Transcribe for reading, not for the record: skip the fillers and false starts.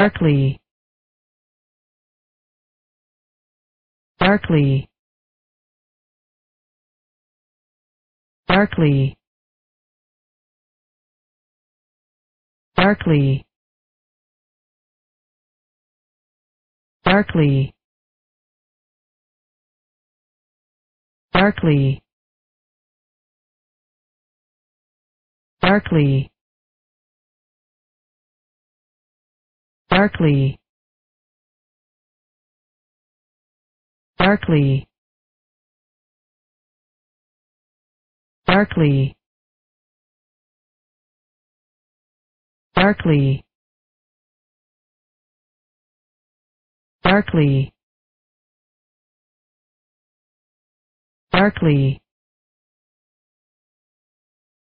Barkley